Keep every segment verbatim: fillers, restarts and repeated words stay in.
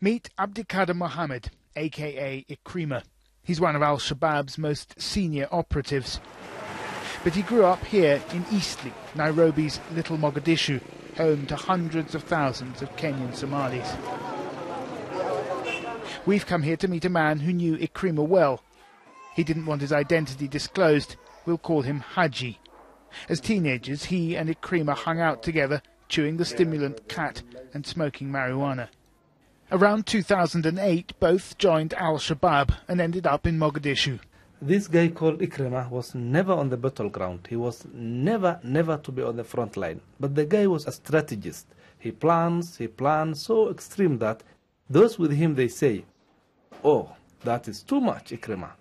Meet Abdikadir Mohammed, aka Ikrimah. He's one of Al-Shabaab's most senior operatives. But he grew up here in Eastleigh, Nairobi's little Mogadishu, home to hundreds of thousands of Kenyan Somalis. We've come here to meet a man who knew Ikrimah well. He didn't want his identity disclosed. We'll call him Haji. As teenagers, he and Ikrimah hung out together, chewing the stimulant cat and smoking marijuana. Around two thousand eight, both joined Al-Shabaab and ended up in Mogadishu. This guy called Ikrimah was never on the battleground. He was never, never to be on the front line. But the guy was a strategist. He plans, he plans, so extreme that those with him, they say, "Oh, that is too much, Ikrimah."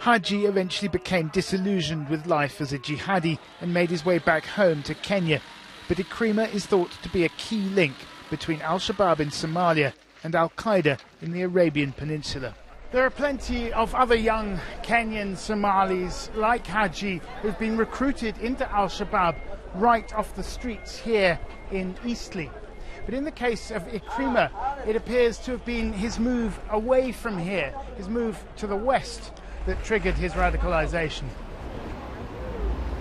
Haji eventually became disillusioned with life as a jihadi and made his way back home to Kenya. But Ikrimah is thought to be a key link between Al-Shabaab in Somalia and Al-Qaeda in the Arabian Peninsula. There are plenty of other young Kenyan Somalis like Haji who've been recruited into Al-Shabaab right off the streets here in Eastleigh. But in the case of Ikrimah, it appears to have been his move away from here, his move to the west, that triggered his radicalization.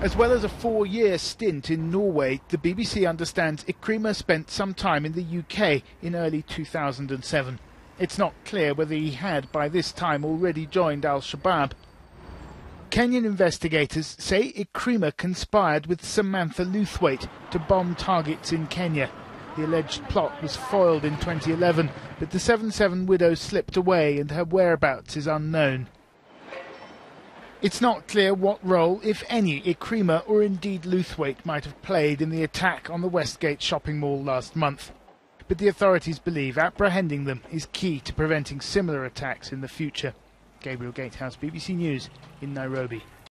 As well as a four-year stint in Norway, the B B C understands Ikrimah spent some time in the U K in early two thousand seven. It's not clear whether he had by this time already joined Al-Shabaab. Kenyan investigators say Ikrimah conspired with Samantha Lewthwaite to bomb targets in Kenya. The alleged plot was foiled in twenty eleven, but the seven seven widow slipped away and her whereabouts is unknown. It's not clear what role, if any, Ikrimah or indeed Lewthwaite might have played in the attack on the Westgate shopping mall last month. But the authorities believe apprehending them is key to preventing similar attacks in the future. Gabriel Gatehouse, B B C News in Nairobi.